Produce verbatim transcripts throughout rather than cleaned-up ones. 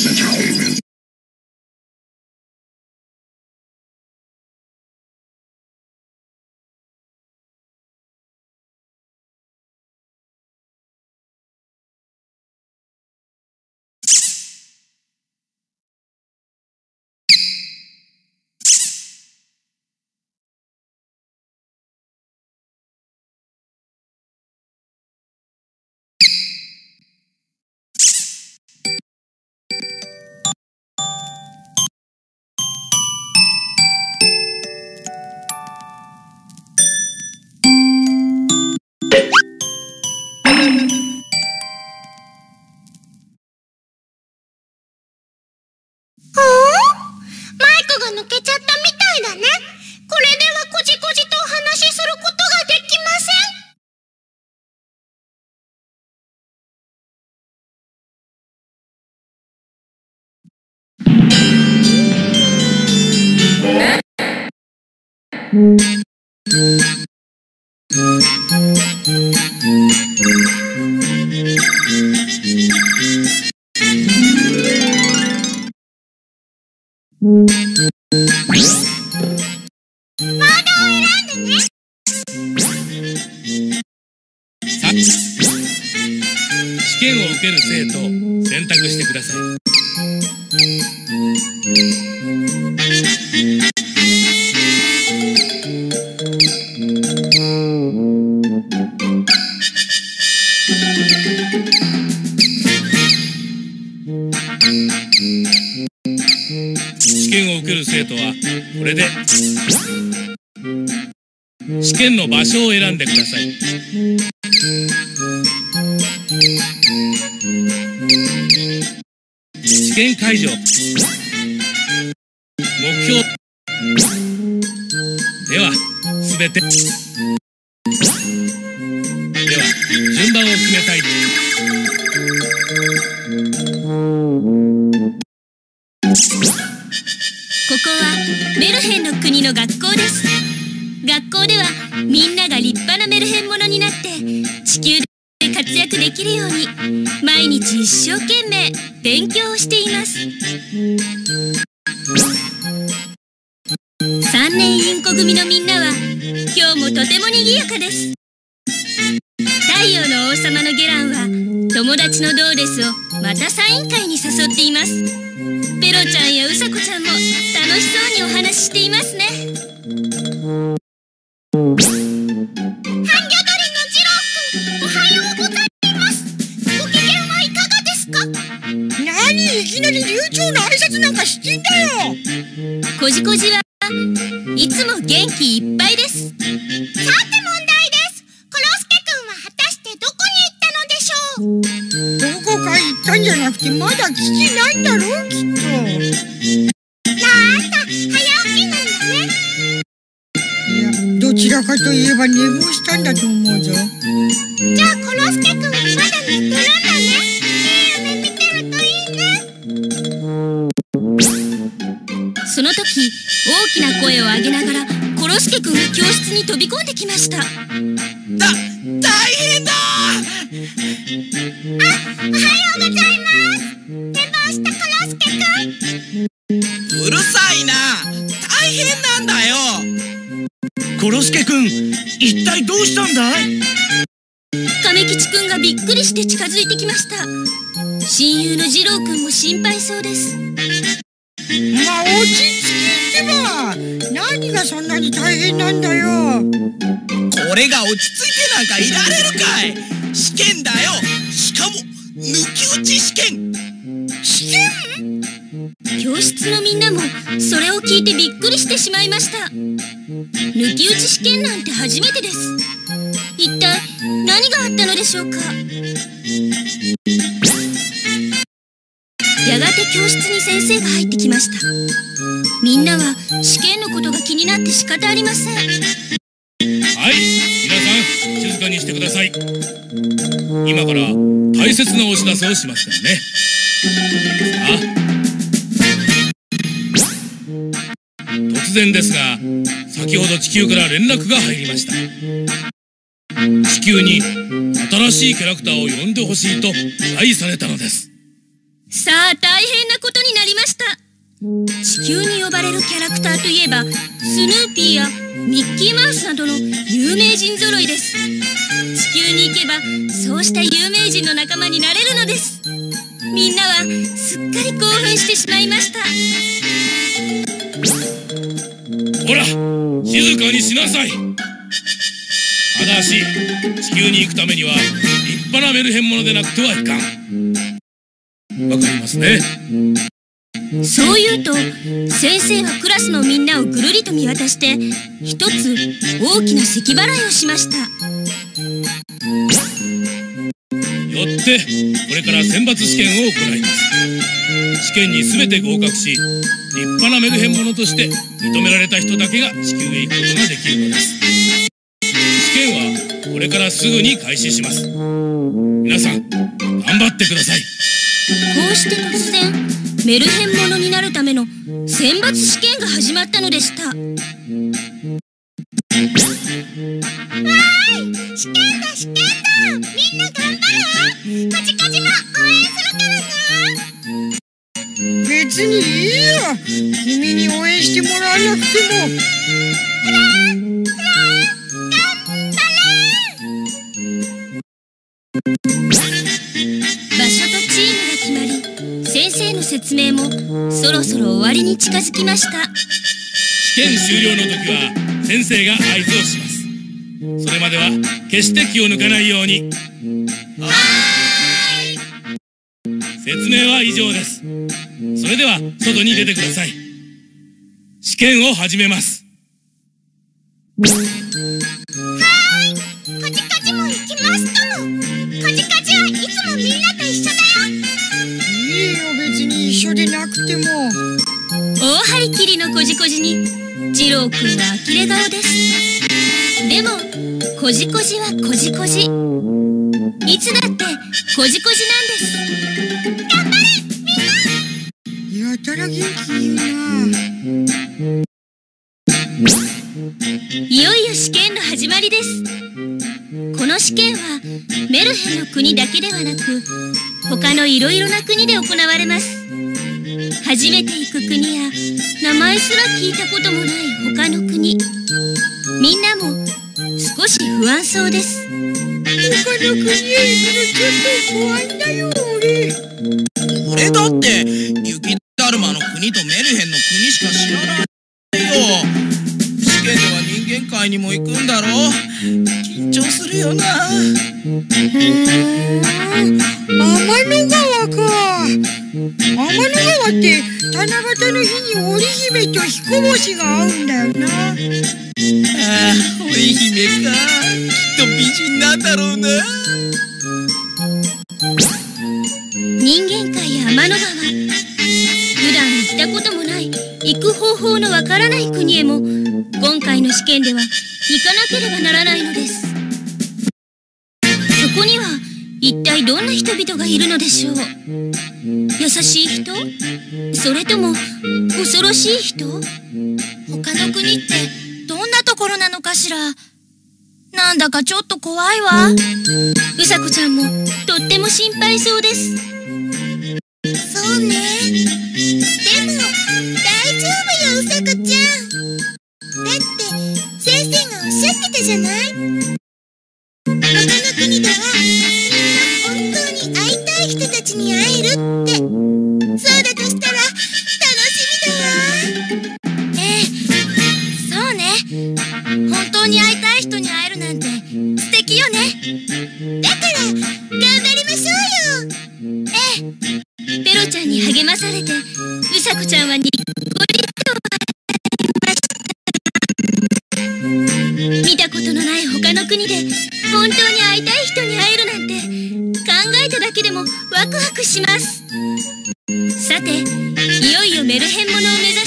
This entertainment. さあ大変なことになりました。地球に呼ばれるキャラクターといえば、スヌーピーやミッキーマウスなどの有名人ぞろいです。地球に行けばそうした有名人の仲間になれるのです。みんなはすっかり興奮してしまいました。ほら、静かにしなさい。ただし地球に行くためには立派なメルヘンものでなくてはいかん。わかりますね。そう言うと、先生はクラスのみんなをぐるりと見渡して一つ大きな咳払いをしました。よってこれから選抜試験を行います。試験に全て合格し、立派なメルヘン者として認められた人だけが地球へ行くことができるのです。試験はこれからすぐに開始します。皆さん頑張ってください。こうして突然、メルヘン者になるための選抜試験が始まったのでした。わーい、試験だ試験だ、みんな頑張ろう。カジカジも応援するからな。別にいいよ、君に応援してもらわなくても。フラーフラー、頑張れ。場所とチームが決まり、先生の説明もそろそろ終わりに近づきました。試験終了の時は先生が合図をします。それまでは決して気を抜かないように。はーい、説明は以上です。それでは外に出てください。試験を始めます。はーい、カジカジも行きますとも。カジカジはいつもみんなと一緒だよ。別に一緒でなくても。大張り切りのこじこじに次郎くんは呆れ顔です。でもこじこじはこじこじ、いつだってこじこじなんです。頑張れみんな。やたら元気いいな。いよいよ試験の始まりです。この試験はメルヘンの国だけではなく、他のいろいろな国で行われます。初めて行く国や名前すら聞いたこともない他の国、みんなも少し不安そうです。他の国へ行くのちょっと怖いんだよ俺。俺だって雪だるまの国とメルヘンの国しか知らないよ。試験では人間界にも行くんだろう。緊張するよな。天の川か。天の川って七夕の日に織姫と彦星が会うんだよな。ああ、織姫か。きっと美人なんだろうな。人間界や天の川、普段行ったこともない行く方法のわからない国へも今回の試験では行かなければならないのです。そこには一体どんな人々がいるのでしょう。優しい人、それとも恐ろしい人。他の国ってどんなところなのかしら。なんだかちょっと怖いわ。うさこちゃんもとっても心配そうです。そうね、でも大丈夫ようさこちゃん。だって先生がおっしゃってたじゃない。他の国ではみんな本当に会いたい人たちに会えるって。そうだとしたら楽しみだわ。ええ、そうね。本当に会いたい人に会えるなんて素敵よね。だから頑張りましょうよ。ええ、ペロちゃんに励まされて、うさこちゃんはにっこりと見たことのない他の国で本当に会いたい人に会えるなんて考えただけでもワクワクします。さて、いよいよメルヘン者を目指し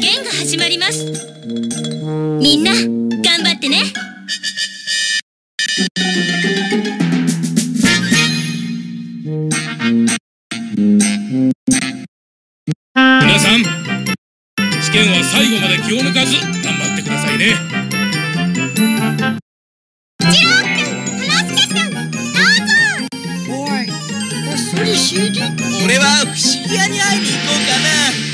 て試験が始まります。みんな頑張ってね。皆さん、試験は最後まで気を抜かず頑張ってくださいね。次郎くん、フロスケくん、どうぞ。おい、遅俺は不思議屋に会いに行こうかな。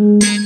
うん。